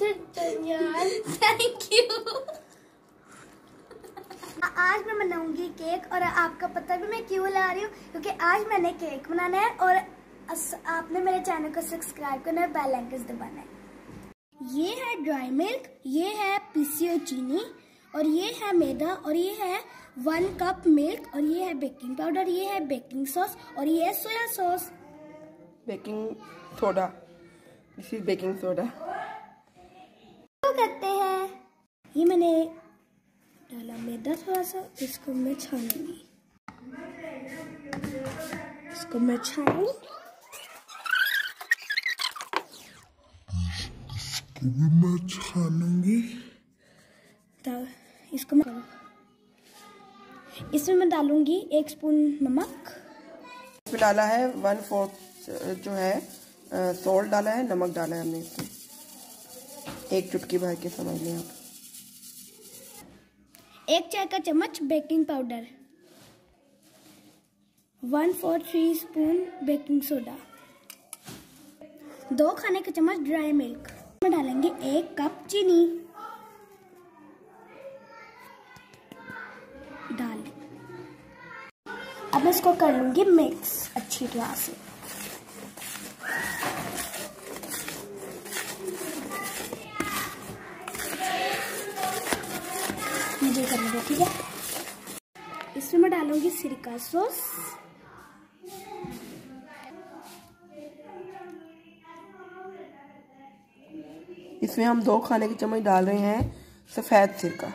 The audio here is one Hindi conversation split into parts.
Thank you. आज मैं बनाऊंगी केक और आपका पता भी मैं क्यों ला रही हूँ, क्योंकि आज मैंने केक बनाना है और आपने मेरे चैनल को सब्सक्राइब करना है, बेल आइकन दबाना है। ये है ड्राई मिल्क, ये है पीसी हुई चीनी और ये है मैदा और ये है 1 कप मिल्क और ये है बेकिंग पाउडर, ये है बेकिंग सॉस और ये है सोया सॉस, बेकिंग सोडा, इसी बेकिंग सोडा तो करते हैं। ये मैंने डाला मैदा थोड़ा सा, इसको मैं छानूंगी, इसको मैं छानूंगी, इसको मैं छानूंगी, इसको मैं, इसमें मैं डालूंगी 1 स्पून नमक डाला है, 1/4 जो है सॉल्ट डाला है, नमक डाला है हमने, इसको 1 चुटकी भर के समझ लें आप। 1 चाय का चम्मच baking powder, 1/4 teaspoon baking soda, 2 खाने के चम्मच ड्राई मिल्क में डालेंगे, 1 कप चीनी डाल। अब मैं इसको कर लूंगी मिक्स अच्छी तरह से। मुझे करना है, ठीक है। इसमें मैं डालूंगी सिरका सॉस, इसमें हम 2 खाने के चम्मच डाल रहे हैं सफेद सिरका।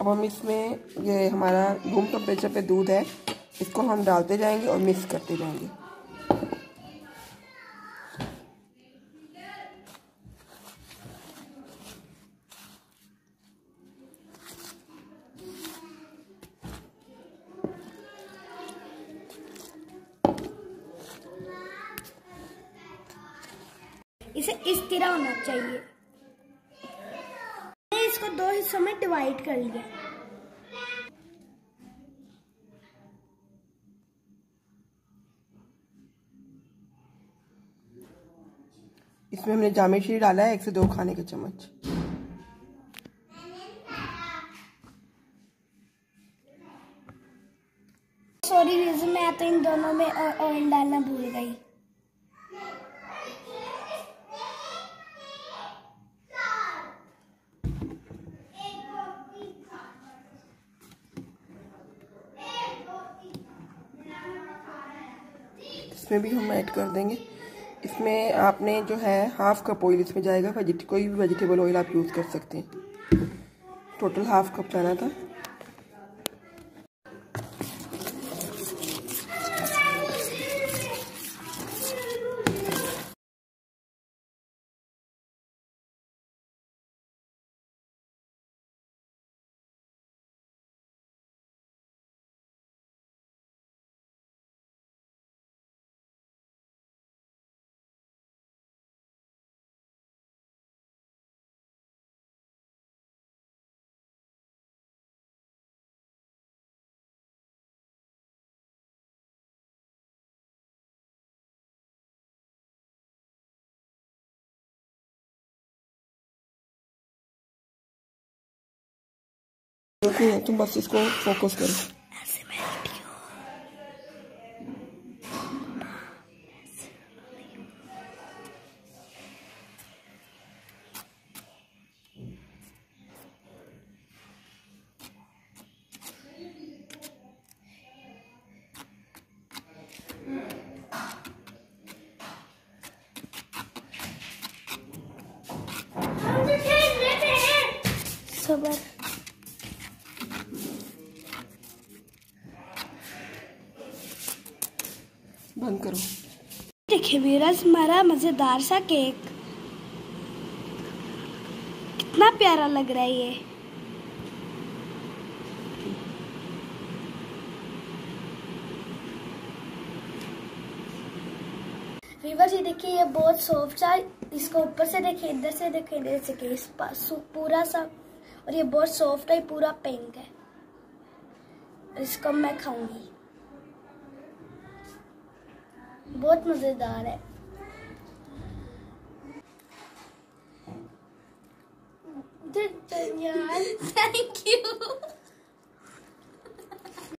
अब हम इसमें ये हमारा रूम टेम्परेचर पे दूध है, इसको हम डालते जाएंगे और मिक्स करते जाएंगे। इसे इस तरह होना चाहिए। इसको 2 हिस्सों में डिवाइड कर लिया। इसमें हमने जाम ए शीरिन डाला है, 1 से 2 खाने के चम्मच। सॉरी रीजन, मैं तो इन दोनों में ऑयल डालना भूल गई। इसमें भी हम ऐड कर देंगे। इसमें आपने जो है 1/2 कप ऑयल इसमें जाएगा, कोई भी वेजिटेबल ऑयल आप यूज़ कर सकते हैं। टोटल 1/2 कप जाना था। तुम बस इसको फोकस करो। ऐसे मैं सबर बंद करो। देखिए वीरस, हमारा मजेदार सा केक कितना प्यारा लग रहा है। ये वीरस, ये देखिए, ये बहुत सॉफ्ट सा, इसको ऊपर से देखिए, इधर से देखिए, इधर से के इस पास पूरा सा, और ये बहुत सॉफ्ट है, पूरा पिंक है। इसको मैं खाऊंगी, बहुत मजेदार है। यार। Thank you.